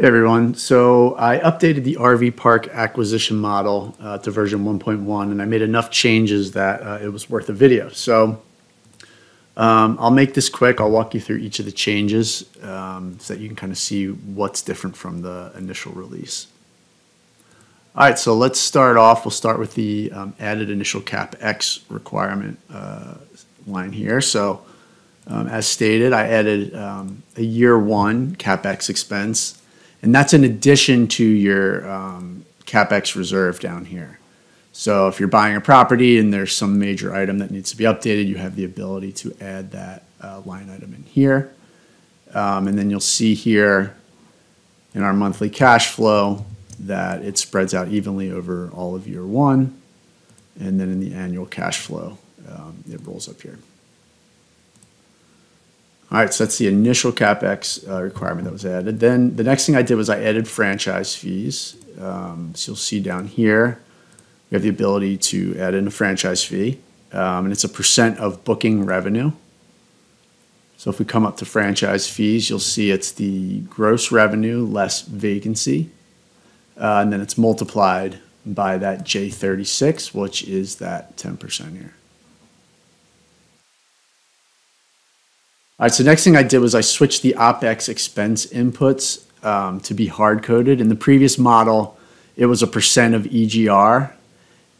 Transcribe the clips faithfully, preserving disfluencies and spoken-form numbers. Hey everyone, so I updated the R V park acquisition model uh, to version one point one, and I made enough changes that uh, it was worth a video. So um, I'll make this quick. I'll walk you through each of the changes um, so that you can kind of see what's different from the initial release. All right, so let's start off. We'll start with the um, added initial CapEx requirement uh, line here. So um, as stated, I added um, a year one CapEx expense. And that's in addition to your um, CapEx reserve down here. So if you're buying a property and there's some major item that needs to be updated, you have the ability to add that uh, line item in here. Um, and then you'll see here in our monthly cash flow that it spreads out evenly over all of year one. And then in the annual cash flow, um, it rolls up here. All right, so that's the initial CapEx uh, requirement that was added. Then the next thing I did was I added franchise fees. Um, so you'll see down here, we have the ability to add in a franchise fee, um, and it's a percent of booking revenue. So if we come up to franchise fees, you'll see it's the gross revenue less vacancy, uh, and then it's multiplied by that J thirty-six, which is that ten percent here. All right, so next thing I did was I switched the OpEx expense inputs um, to be hard-coded. In the previous model, it was a percent of E G R.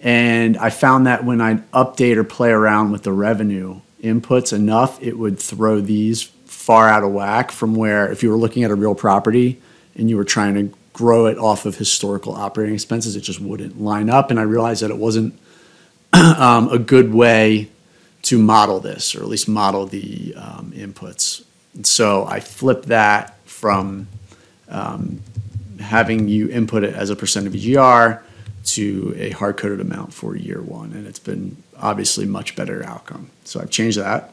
And I found that when I'd update or play around with the revenue inputs enough, it would throw these far out of whack from where if you were looking at a real property and you were trying to grow it off of historical operating expenses, it just wouldn't line up. And I realized that it wasn't um, a good way to model this, or at least model the um, inputs. And so I flipped that from um, having you input it as a percent of E G R to a hard-coded amount for year one, and it's been obviously much better outcome. So I've changed that.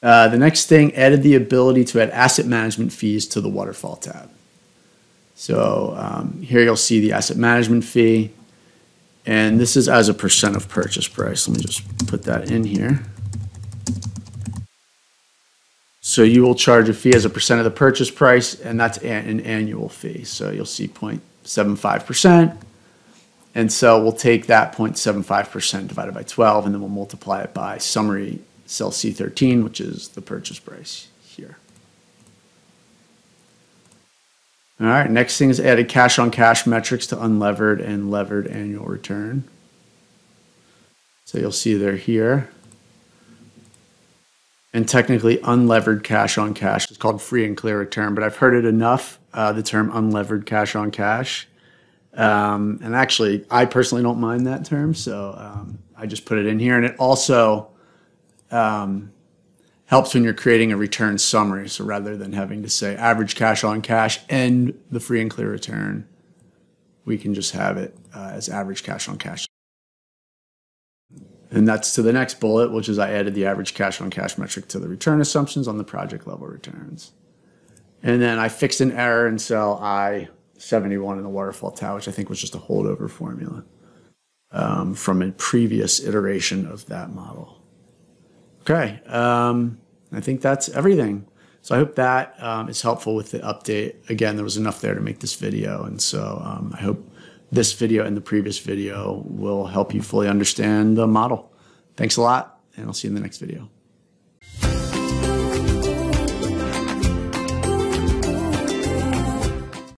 Uh, the next thing, added the ability to add asset management fees to the waterfall tab. So um, here you'll see the asset management fee. And this is as a percent of purchase price. Let me just put that in here. So you will charge a fee as a percent of the purchase price, and that's an annual fee. So you'll see zero point seven five percent. And so we'll take that zero point seven five percent divided by twelve, and then we'll multiply it by summary cell C thirteen, which is the purchase price here. All right, next thing is added cash on cash metrics to unlevered and levered annual return. So you'll see they're here. And technically unlevered cash on cash is called free and clear return, but I've heard it enough, uh, the term unlevered cash on cash. Um, and actually, I personally don't mind that term, so um, I just put it in here. And it also um, helps when you're creating a return summary. So rather than having to say average cash on cash and the free and clear return, we can just have it uh, as average cash on cash. And that's to the next bullet, which is I added the average cash on cash metric to the return assumptions on the project level returns. And then I fixed an error in cell I seventy-one in the waterfall tab, which I think was just a holdover formula um, from a previous iteration of that model. Okay, um, I think that's everything. So I hope that um, is helpful with the update. Again, there was enough there to make this video. And so um, I hope this video and the previous video will help you fully understand the model. Thanks a lot, and I'll see you in the next video.